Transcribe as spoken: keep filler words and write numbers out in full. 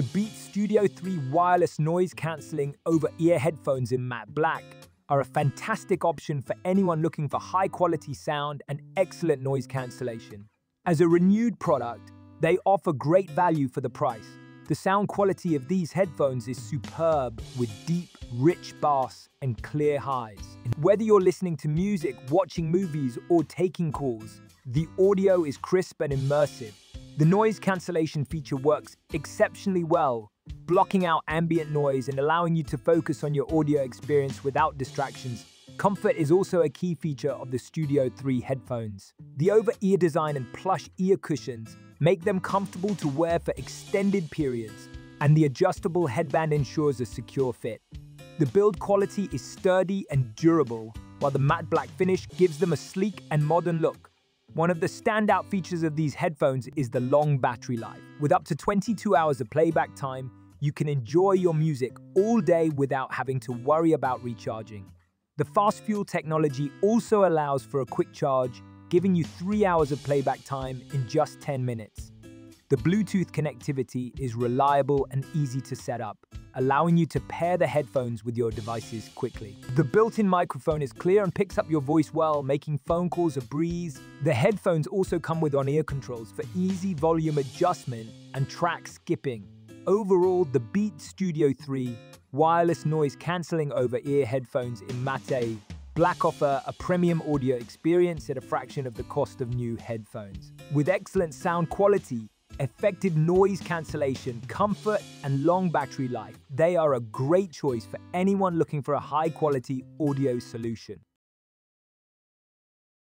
the Beats Studio three wireless noise-cancelling over-ear headphones in matte black are a fantastic option for anyone looking for high-quality sound and excellent noise cancellation. As a renewed product, they offer great value for the price. The sound quality of these headphones is superb, with deep, rich bass and clear highs. Whether you're listening to music, watching movies, or taking calls, the audio is crisp and immersive. The noise cancellation feature works exceptionally well, blocking out ambient noise and allowing you to focus on your audio experience without distractions. Comfort is also a key feature of the Studio three headphones. The over-ear design and plush ear cushions make them comfortable to wear for extended periods, and the adjustable headband ensures a secure fit. The build quality is sturdy and durable, while the matte black finish gives them a sleek and modern look. One of the standout features of these headphones is the long battery life. With up to twenty-two hours of playback time, you can enjoy your music all day without having to worry about recharging. The Fast Fuel technology also allows for a quick charge, giving you three hours of playback time in just ten minutes. The Bluetooth connectivity is reliable and easy to set up, allowing you to pair the headphones with your devices quickly. The built-in microphone is clear and picks up your voice well, making phone calls a breeze. The headphones also come with on-ear controls for easy volume adjustment and track skipping. Overall, the Beats Studio three wireless noise-cancelling over-ear headphones in matte black offer a premium audio experience at a fraction of the cost of new headphones. With excellent sound quality, effective noise cancellation, comfort, and long battery life, they are a great choice for anyone looking for a high-quality audio solution.